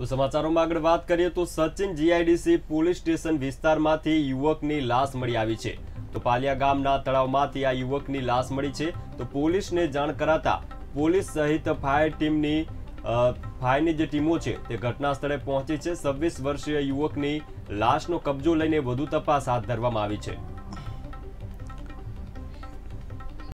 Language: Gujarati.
તો સમાચારોમાં આગળ વાત કરીએ તો સચિન જીઆઈડીસી પોલીસ સ્ટેશન વિસ્તારમાંથી યુવકની લાશ મળી આવી છે। તો પાલિયા ગામના તળાવમાંથી આ યુવકની લાશ મળી છે। તો પોલીસને જાણ કરાતા પોલીસ સહિત ફાયરની જે ટીમો છે તે ઘટના સ્થળે પહોંચી છે। 26 વર્ષીય યુવકની લાશનો કબજો લઈને વધુ તપાસ હાથ ધરવામાં આવી છે।